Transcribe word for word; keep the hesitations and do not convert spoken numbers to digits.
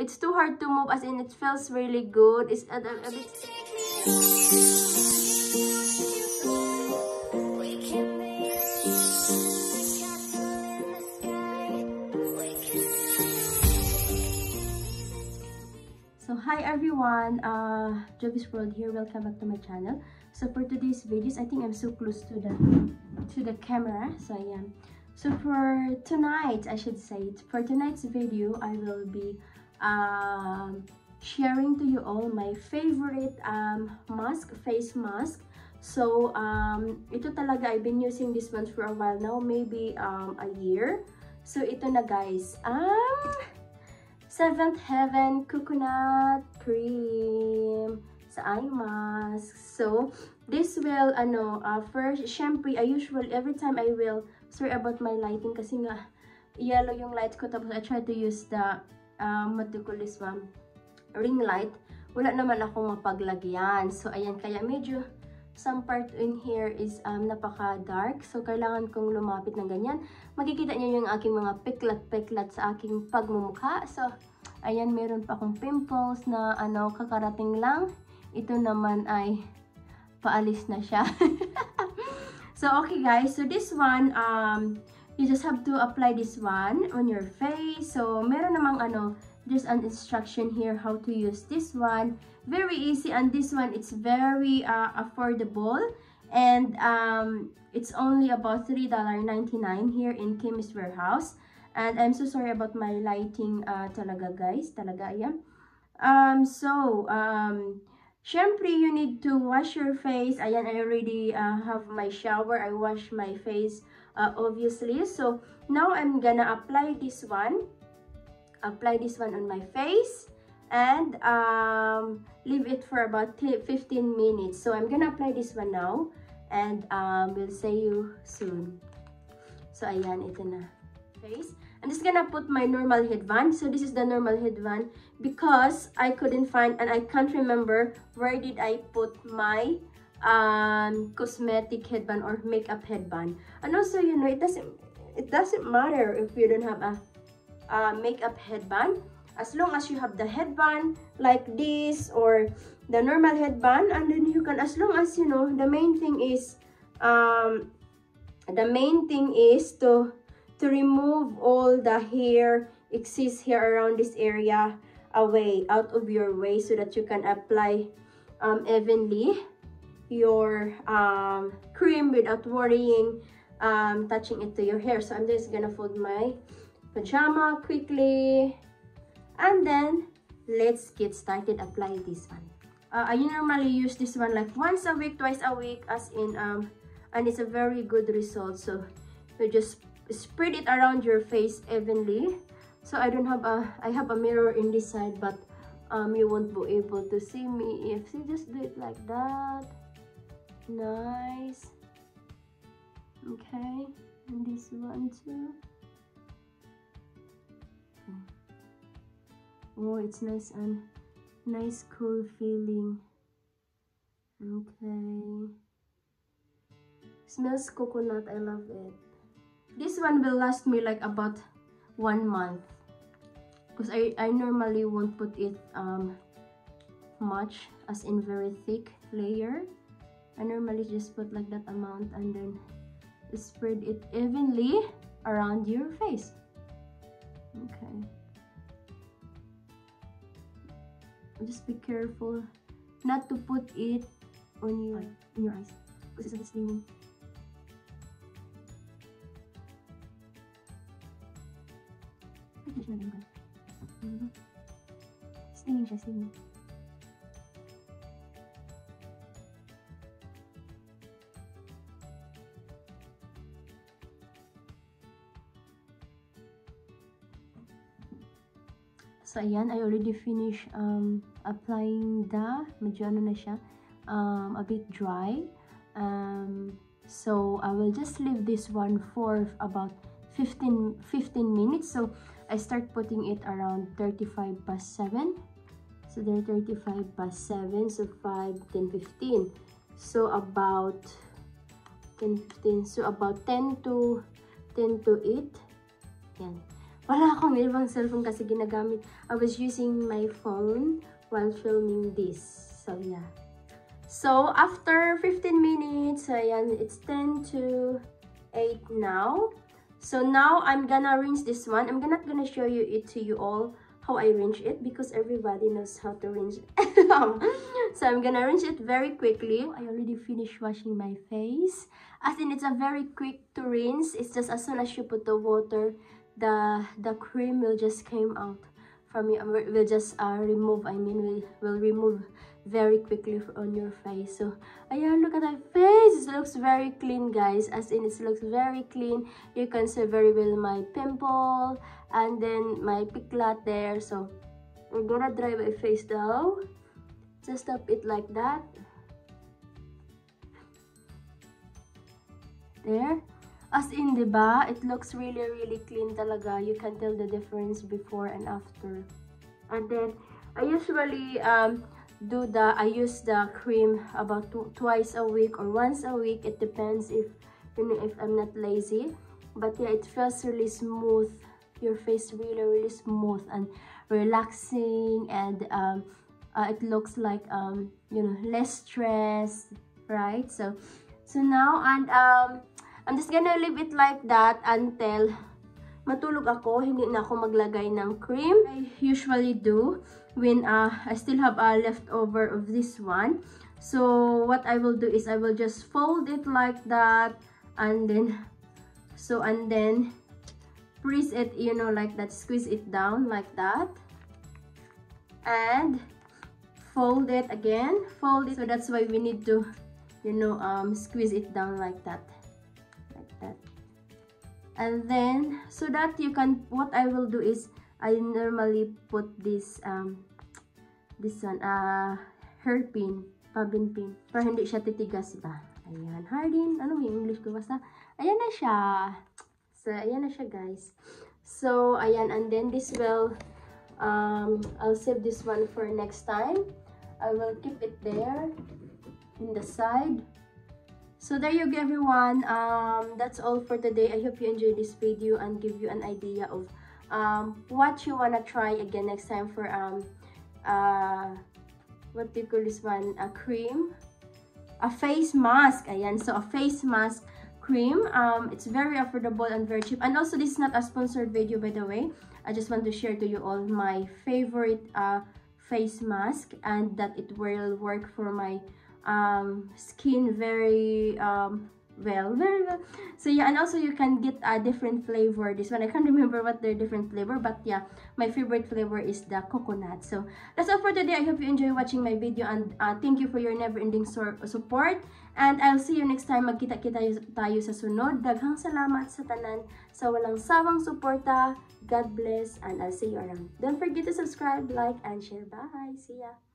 It's too hard to move, as in it feels really good. It's a, a, a bit... Hi everyone, uh, Juvy's World here. Welcome back to my channel. So for today's videos, I think I'm so close to the to the camera, so I am. So for tonight, I should say it. For tonight's video, I will be um, sharing to you all my favorite um, mask, face mask. So um, ito talaga, I've been using this one for a while now, maybe um, a year. So ito na guys. Um. seventh Heaven Coconut Cream sa eye mask. So, this will, ano, uh, first, syempre, I usually, every time I will, sorry about my lighting, kasi nga, yellow yung light ko, tapos I try to use the, um, what do you call this one, ring light. Wala naman akong mapaglagyan. So, ayan, kaya medyo, some part in here is um, napaka-dark. So, kailangan kong lumapit ng ganyan. Makikita niyo yung aking mga peklat-peklat sa aking pagmumukha. So, ayan, meron pa akong pimples na ano, kakarating lang. Ito naman ay paalis na siya. So, okay guys. So, this one, um, you just have to apply this one on your face. So, meron namang ano, there's an instruction here how to use this one. Very easy, and this one, it's very uh, affordable, and um, it's only about three ninety-nine here in Chemist Warehouse. And I'm so sorry about my lighting, uh, talaga guys, talaga yan. Um, so, um, syempre you need to wash your face. Ayan, I already uh, have my shower. I wash my face, uh, obviously. So, now I'm gonna apply this one. Apply this one on my face and um, leave it for about fifteen minutes. So I'm gonna apply this one now, and um, we'll see you soon. So ayan, ito na face. I'm just gonna put my normal headband. So this is the normal headband because I couldn't find, and I can't remember where did I put my um, cosmetic headband or makeup headband. And also, you know, it doesn't it doesn't matter if you don't have a Uh, makeup headband, as long as you have the headband like this or the normal headband, and then you can, as long as you know, the main thing is um the main thing is to to remove all the hair, excess hair around this area away, out of your way, so that you can apply um evenly your um cream without worrying um touching it to your hair. So I'm just gonna fold my pajama quickly, and then let's get started. Apply this one. uh, I normally use this one like once a week, twice a week, as in um and it's a very good result. So you just spread it around your face evenly. So I don't have a I have a mirror in this side, but um you won't be able to see me if you just do it like that. Nice. Okay, and this one too. Oh, it's nice and nice, cool feeling. Okay. Smells coconut. I love it. This one will last me like about one month. Because I, I normally won't put it um much, as in very thick layer. I normally just put like that amount, and then spread it evenly around your face. Okay. Just be careful not to put it on your, on your eyes, because it's steaming. Steaming, just steaming. So ayan, I already finished um, applying the, medyo ano na siya, um, a bit dry. Um, so I will just leave this one for about fifteen minutes. So I start putting it around thirty-five past seven. So they're thirty-five past seven, so five, ten, fifteen. So about ten, fifteen. So about ten to ten to eight. Ayan. Wala akong ibang cellphone kasi ginagamit. I was using my phone while filming this. So, yeah. So, after fifteen minutes, ayan, it's ten to eight now. So, now I'm gonna rinse this one. I'm not gonna show you it to you all how I rinse it because everybody knows how to rinse it. So, I'm gonna rinse it very quickly. I already finished washing my face. As in, it's a very quick to rinse. It's just as soon as you put the water, the the cream will just came out from you. Will just uh, remove, I mean, will will remove very quickly on your face. So, ayan, look at my face. It looks very clean, guys. As in, it looks very clean. You can see very well my pimple and then my piglet there. So, we're gonna dry my face now. Just tap it like that. There. As in, diba? It looks really, really clean talaga. You can tell the difference before and after. And then, I usually um, do the, I use the cream about two, twice a week or once a week. It depends if, you know, if I'm not lazy. But yeah, it feels really smooth. Your face really, really smooth and relaxing. And um, uh, it looks like, um, you know, less stress, right? So, so now, and... Um, I'm just gonna leave it like that until matulog ako, hindi na ako maglagay ng cream. I usually do when uh, I still have a leftover of this one. So, what I will do is I will just fold it like that and then, so and then press it, you know, like that. Squeeze it down like that. And fold it again. Fold it. So, that's why we need to, you know, um, squeeze it down like that. That. And then so that you can, what I will do is I normally put this um this one uh hairpin, bobbin pin para hindi siya titigas ba. Ayan, hardin, ano yung English ko basta. Ayan na siya. So ayan na siya, guys. So ayan, and then this will um I'll save this one for next time. I will keep it there in the side. So there you go, everyone. Um, that's all for today. I hope you enjoyed this video and give you an idea of um, what you wanna try again next time for um, uh, what do you call this one? A cream, a face mask. Ayan, so a face mask cream. Um, it's very affordable and very cheap. And also, this is not a sponsored video, by the way. I just want to share to you all my favorite uh, face mask and that it will work for my um skin very um well very well. So yeah, and also you can get a different flavor. This one I can't remember what their different flavor, but yeah, my favorite flavor is the coconut. So that's all for today. I hope you enjoy watching my video and uh, thank you for your never-ending support, and I'll see you next time. Magkita-kita tayo sa sunod. Daghang salamat sa tanan sa walang sawang suporta. God bless, and I'll see you around. Don't forget to subscribe, like, and share. Bye. See ya.